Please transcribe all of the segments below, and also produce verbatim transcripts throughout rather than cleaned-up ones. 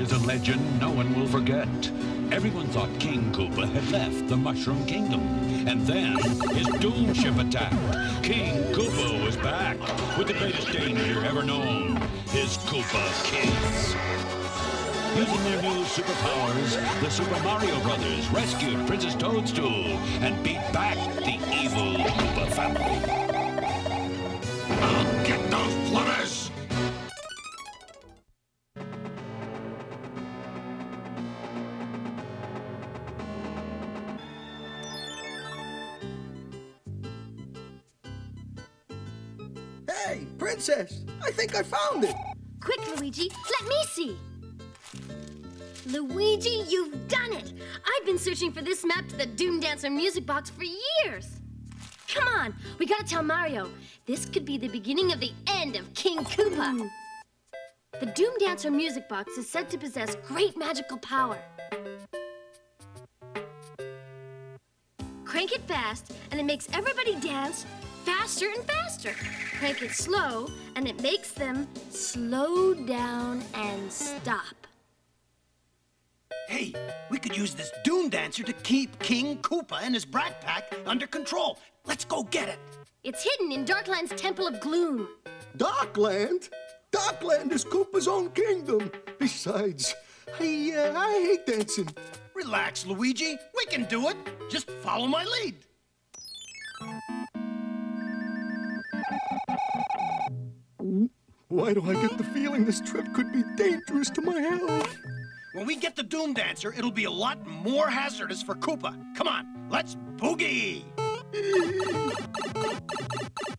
is a legend no one will forget. Everyone thought King Koopa had left the Mushroom Kingdom. And then his Doom Ship attacked. King Koopa was back with the greatest danger ever known, his Koopa kids. Using their new superpowers, the Super Mario Brothers rescued Princess Toadstool and beat back the evil Koopa family. I'll get those plumbers! Hey, Princess! I think I found it! Quick, Luigi, let me see! Luigi, you've done it! I've been searching for this map to the Doom Dancer music box for years! Come on, we gotta tell Mario. This could be the beginning of the end of King Koopa. The Doom Dancer music box is said to possess great magical power. Crank it fast, and it makes everybody dance faster and faster. Crank it slow, and it makes them slow down and stop. Hey, we could use this Doom Dancer to keep King Koopa and his brat pack under control. Let's go get it. It's hidden in Darkland's Temple of Gloom. Darkland? Darkland is Koopa's own kingdom. Besides, I, uh, I hate dancing. Relax, Luigi. We can do it. Just follow my lead. Why do I get the feeling this trip could be dangerous to my health? When we get the Doom Dancer, it'll be a lot more hazardous for Koopa. Come on, let's boogie!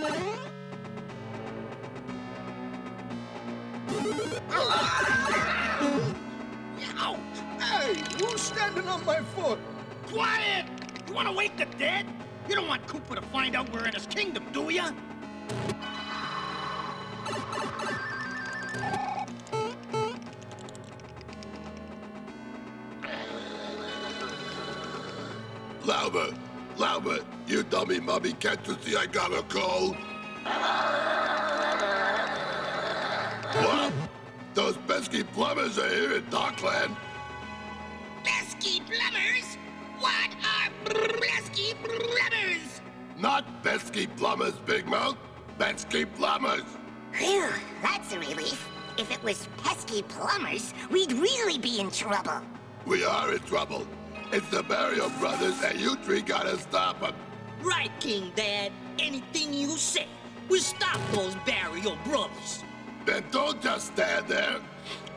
Ow! Hey, who's standing on my foot? Quiet! You want to wake the dead? You don't want Koopa to find out we're in his kingdom, do ya? Louder! Louder! You dummy mummy, can't you see I got a cold? What? Those pesky plumbers are here in Darkland. Pesky plumbers? What are pesky plumbers? Not pesky plumbers, Big Mouth. Pesky plumbers. Phew, that's a relief. If it was pesky plumbers, we'd really be in trouble. We are in trouble. It's the Mario Brothers, and you three gotta stop them. Right, King Dad. Anything you say, we'll stop those Mario Brothers. Then don't just stand there.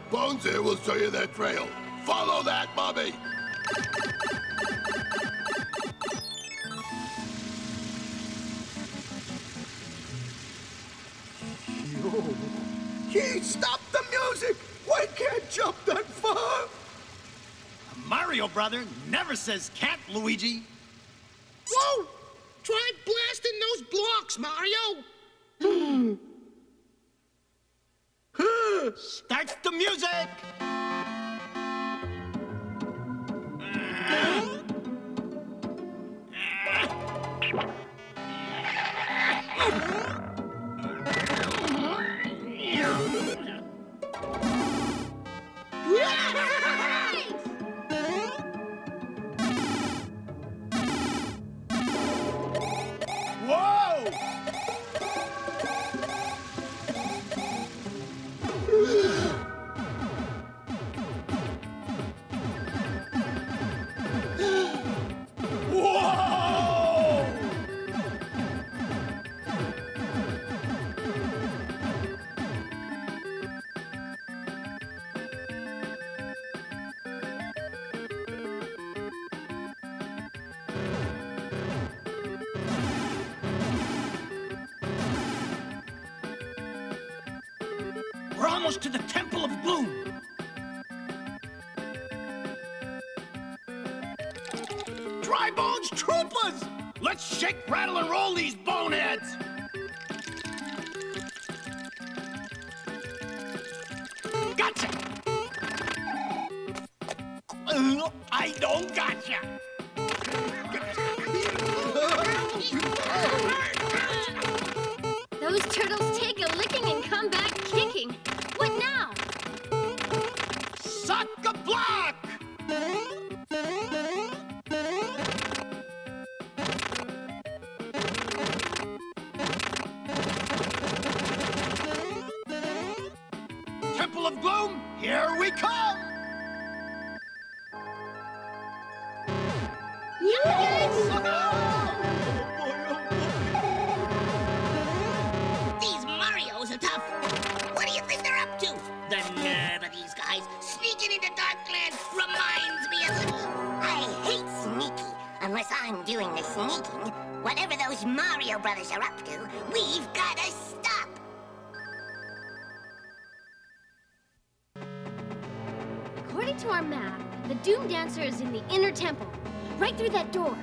Bones here will show you their trail. Follow that, Mommy. Yo. He stopped the music. Why can't jump that far? Mario brother never says cat, Luigi. Whoa! Try blasting those blocks, Mario! Start the music! Almost to the Temple of Gloom. Drybones Troopers! Let's shake, rattle, and roll these boneheads! Gotcha! I don't gotcha! Those turtles take a licking and come back kicking. What now? the block! Temple of Gloom, here we come! These Marios are tough. What do you think they're up to? The nerve of these guys sneaking into Darkland reminds me of Sneaky. I hate Sneaky, unless I'm doing the sneaking. Whatever those Mario Brothers are up to, we've got to stop. According to our map, the Doom Dancer is in the inner temple, right through that door.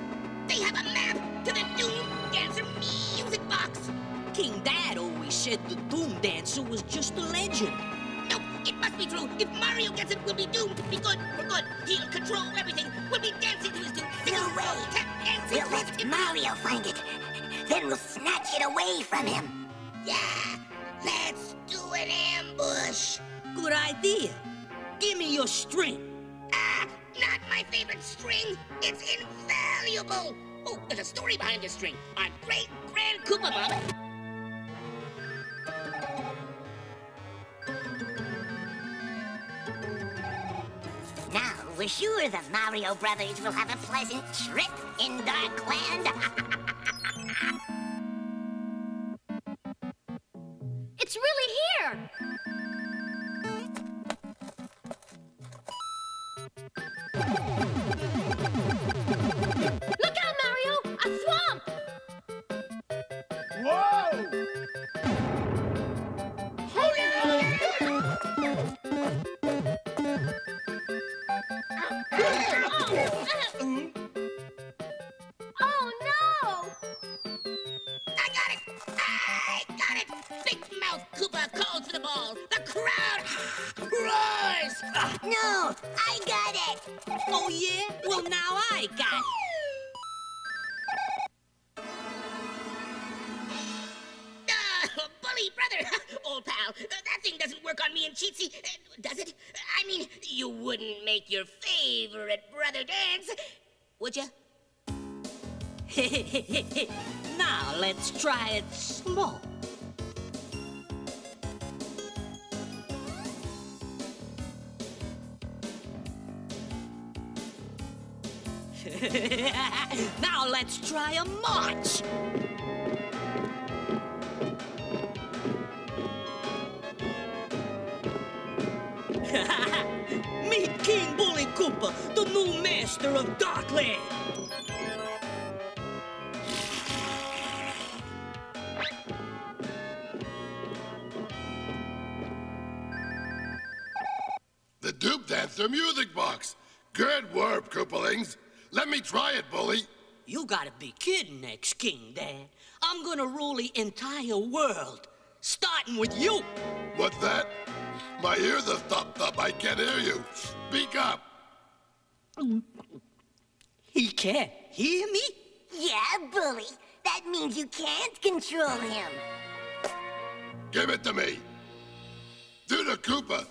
They have a map to the Doom Dancer music box. King Dad always said the Doom Dancer was just a legend. Nope, it must be true. If Mario gets it, we'll be doomed. Be good, we're good. He'll control everything. We'll be dancing to his doom. No way. We'll let Mario find it. Then we'll snatch it away from him. Yeah, let's do an ambush. Good idea. Give me your string. Ah, not my favorite string. It's invaluable. Oh, there's a story behind this string. Our great grand Koopa Mum. Now we're sure the Mario Brothers will have a pleasant trip in Darkland. It's really here. Now let's try it small. Now let's try a march. Meet King Bully Koopa, the new master of Darkland. The music box. Good work, Koopalings. Let me try it, Bully. You gotta be kidding next, King Dad. I'm gonna rule the entire world, starting with you. What's that? My ears are stopped up. I can't hear you. Speak up. He can't hear me? Yeah, Bully. That means you can't control him. Give it to me. Do the Koopa.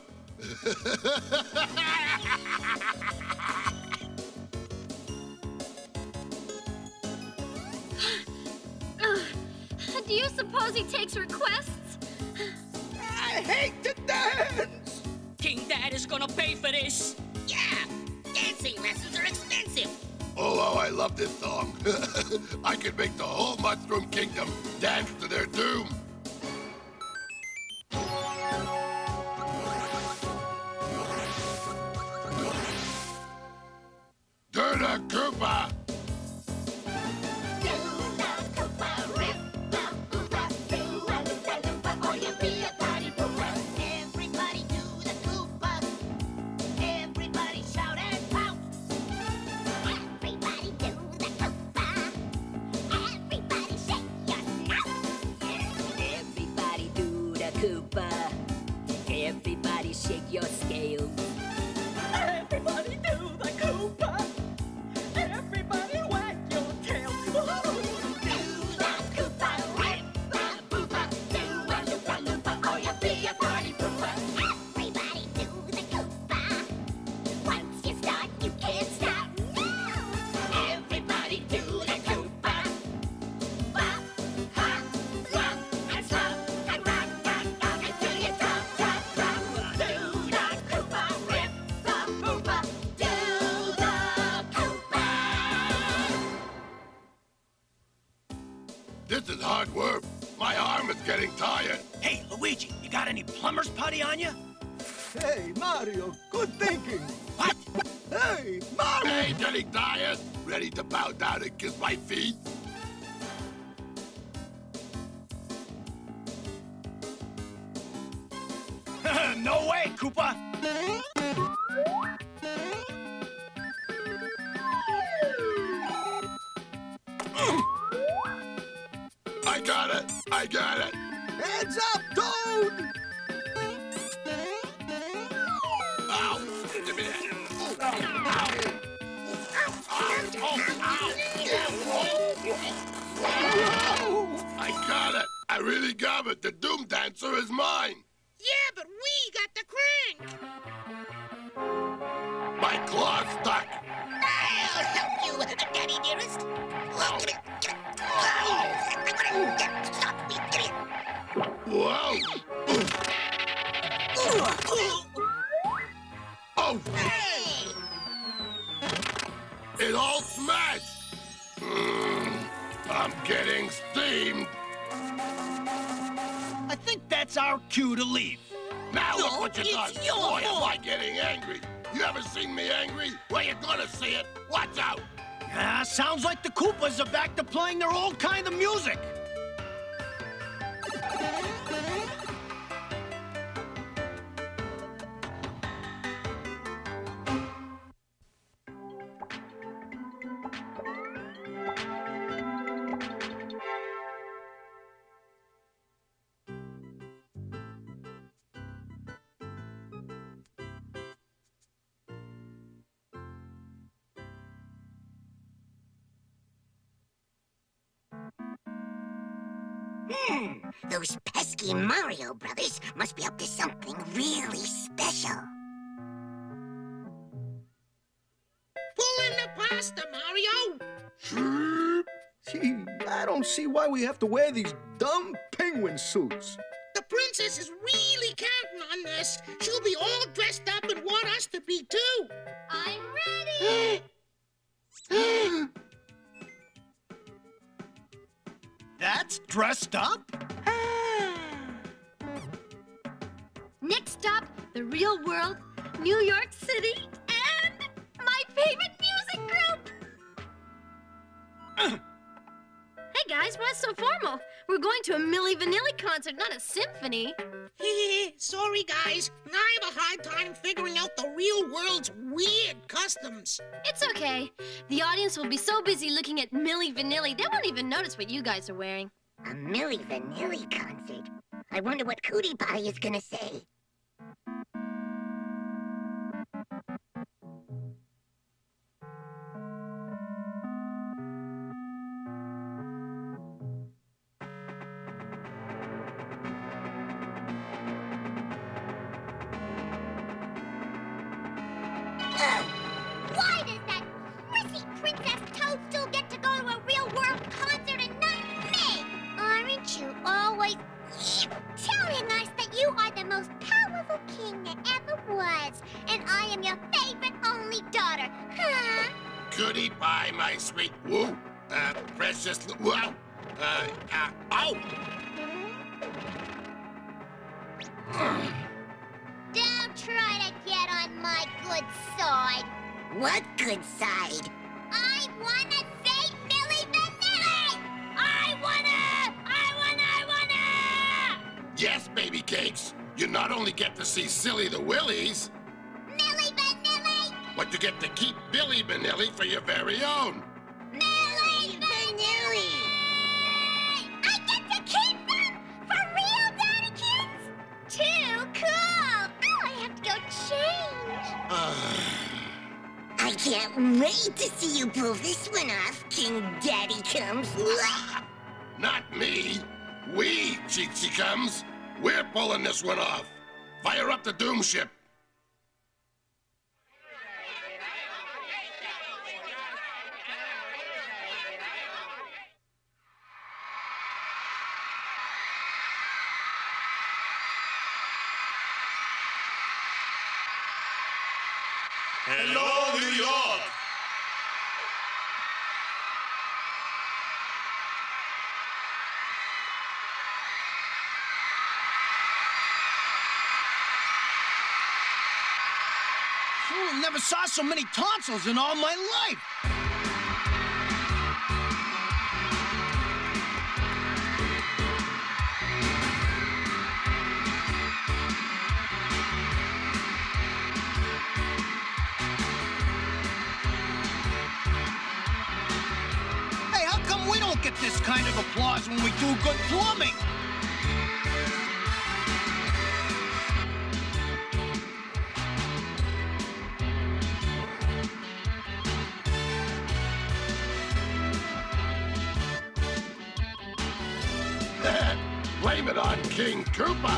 Do you suppose he takes requests? I hate to dance! King Dad is gonna pay for this! Yeah! Dancing lessons are expensive! Oh, oh, I love this song. I could make the whole Mushroom Kingdom dance to their doom! Koopa! Do the Koopa, rip the Koopa, do the Koopa, or you'll be a party pooper. Everybody do the Koopa, everybody shout and pout. Everybody do the Koopa, everybody shake your snout. Everybody do the Koopa, everybody shake your scales. Everybody do the Koopa. This is hard work. My arm is getting tired. Hey, Luigi, you got any plumber's putty on you? Hey, Mario, good thinking. What? Hey, Mario! Hey, getting tired? Ready to bow down and kiss my feet? No way, Koopa! I got it! I got it! Heads up, Toad! Ow! Give me that! Ow! Ow! Ow! Ow! Ow! I got it! I really got it! The Doom Dancer is mine! Yeah, but we got the crank! My claw's stuck! I'll help you, Daddy dearest! Whoa! Get it, get it. Whoa. Stop me, get it! Whoa! Oh! Hey! It all smashed! Mm, I'm getting steamed! I think that's our cue to leave. Now no, look what you done. Boy, am I getting angry. You ever seen me angry? Well, you're gonna see it. Watch out. Ah, sounds like the Koopas are back to playing their old kind of music. Hmm, those pesky Mario Brothers must be up to something really special. Pull in the pasta, Mario! Gee, I don't see why we have to wear these dumb penguin suits. The princess is really counting on this. She'll be all dressed up and want us to be, too. I'm ready! That's dressed up? Next stop, the real world, New York City, and my favorite music group! Uh. Hey guys, why so formal? We're going to a Milli Vanilli concert, not a symphony. Sorry guys, I have a hard time figuring out the real world's weird customs. It's okay. The audience will be so busy looking at Milli Vanilli, they won't even notice what you guys are wearing. A Milli Vanilli concert? I wonder what Kootie Pie is gonna say. Kootie Pie, my sweet, woo, uh, precious, woo, uh, uh, ow! Don't try to get on my good side. What good side? I wanna save Milli Vanilli! I wanna! I wanna! I wanna! Yes, baby cakes, you not only get to see Silly the Willies, but you get to keep Milli Vanilli for your very own. Milli Vanilli! I get to keep them for real, Daddy Kids? Too cool! Oh, I have to go change. Uh, I can't wait to see you pull this one off, King Daddy Comes. Not me. We, Cheeksy Comes. We're pulling this one off. Fire up the Doom Ship. Hello, New York! fool never saw so many tonsils in all my life. Hey, how come we don't get this kind of applause when we do good plumbing? Blame it on King Koopa.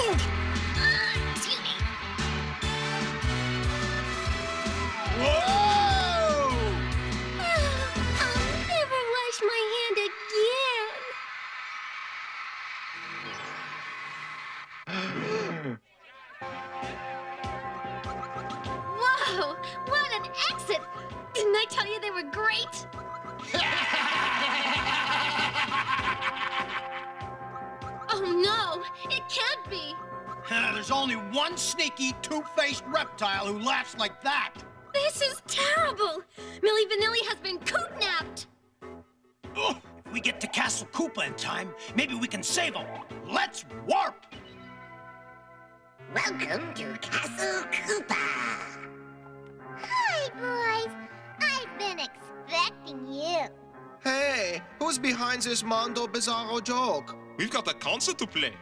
Ooh. Uh, excuse me. Whoa. One sneaky, two-faced reptile who laughs like that. This is terrible. Milli Vanilli has been coopnapped. Oh, if we get to Castle Koopa in time, maybe we can save him. Let's warp. Welcome to Castle Koopa. Hi, boys. I've been expecting you. Hey, who's behind this Mondo Bizarro joke? We've got a concert to play.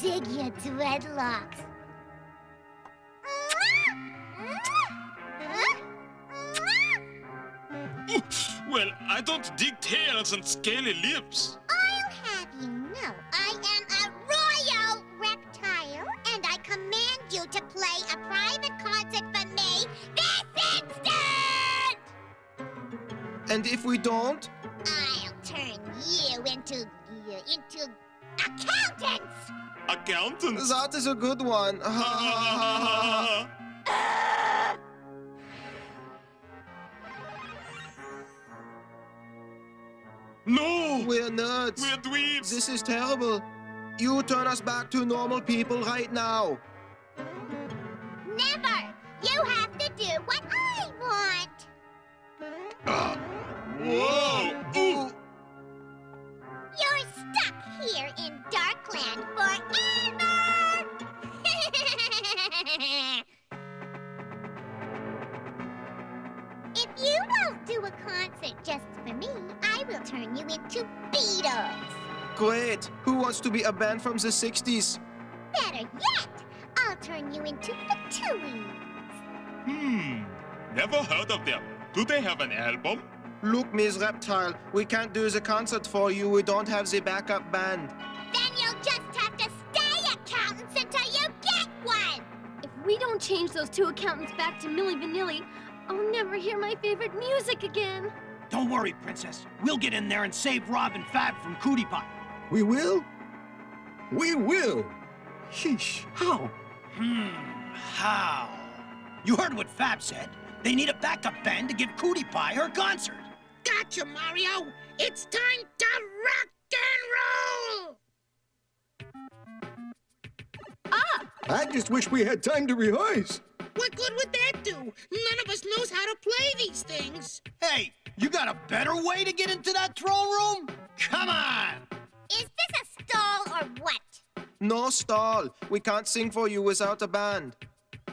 Dig your dreadlocks. Well, I don't dig tails and scaly lips. I'll have you know I am a royal reptile, and I command you to play a private concert for me this instant! And if we don't? I'll turn you into... Uh, into... accountants! Accountants? That is a good one. uh. No! We're nuts. We're dweebs. This is terrible. You turn us back to normal people right now. Never! You have to do what I want. Uh. Whoa! Ooh. You're stuck here in Darkland forever! If you don't do a concert just for me, I will turn you into Beatles! Great! Who wants to be a band from the sixties? Better yet! I'll turn you into Patoolies! Hmm, never heard of them. Do they have an album? Look, Miss Reptile, we can't do the concert for you. We don't have the backup band. Then you'll just have to stay accountants until you get one! If we don't change those two accountants back to Milli Vanilli, I'll never hear my favorite music again. Don't worry, Princess. We'll get in there and save Rob and Fab from Kootie Pie. We will? We will! Sheesh, how? Hmm, how? You heard what Fab said. They need a backup band to give Kootie Pie her concert. Gotcha, Mario! It's time to rock and roll! Ah! I just wish we had time to rehearse. What good would that do? None of us knows how to play these things. Hey, you got a better way to get into that throne room? Come on! Is this a stall or what? No stall. We can't sing for you without a band. King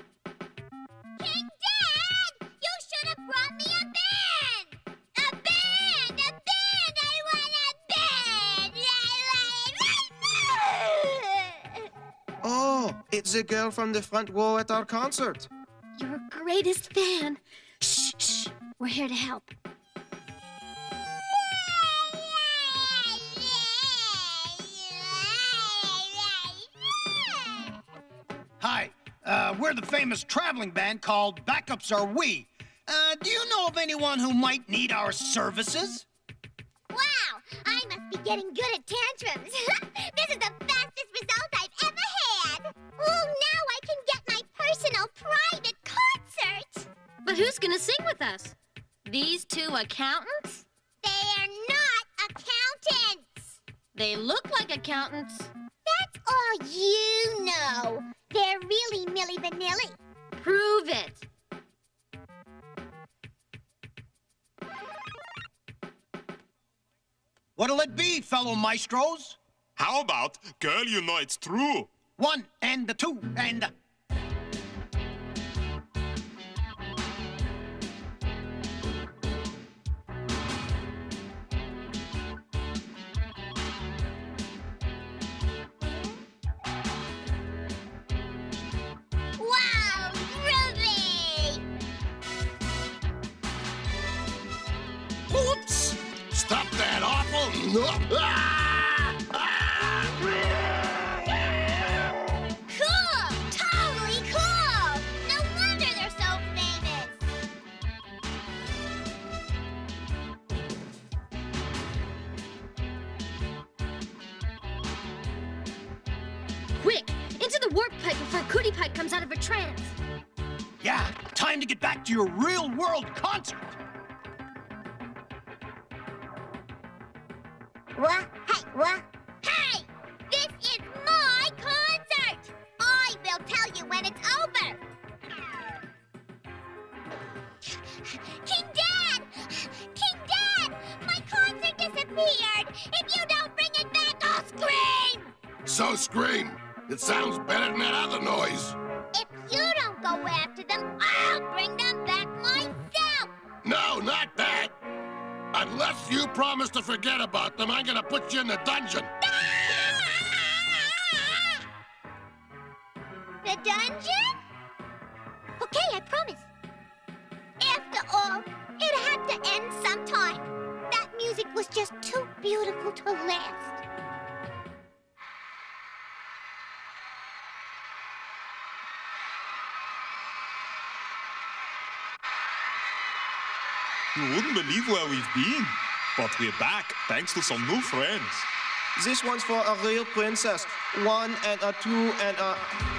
Dad! You should have brought me a band! A band! A band! I want a band! Oh, it's the girl from the front row at our concert. Your greatest fan. Shh, shh. We're here to help. Hi. Uh, we're the famous traveling band called Backups Are We. Uh, do you know of anyone who might need our services? Wow! I must be getting good at tantrums. This is the fastest result I've ever had. Oh, now I can get my personal private concert. But who's gonna sing with us? These two accountants? They are not accountants. They look like accountants. That's all you know. They're really Milli Vanilli. Prove it. What'll it be, fellow maestros? How about, girl, you know it's true. One and the two and the... Cool! Totally cool! No wonder they're so famous! Quick! Into the warp pipe before Kootie Pie comes out of a trance! Yeah, time to get back to your real-world concert! What? Hey, what? Hey! This is my concert! I will tell you when it's over! King Dad! King Dad! My concert disappeared! If you don't bring it back, I'll scream! So scream! It sounds better than that other noise! If you don't go after them, I'll bring them back myself! No, not that! Unless you promise to forget about them, I'm gonna put you in the dungeon. The dungeon? Okay, I promise. After all, it had to end sometime. That music was just too beautiful to last. You wouldn't believe where we've been, but we're back thanks to some new friends. This one's for a real princess, one and a two and a...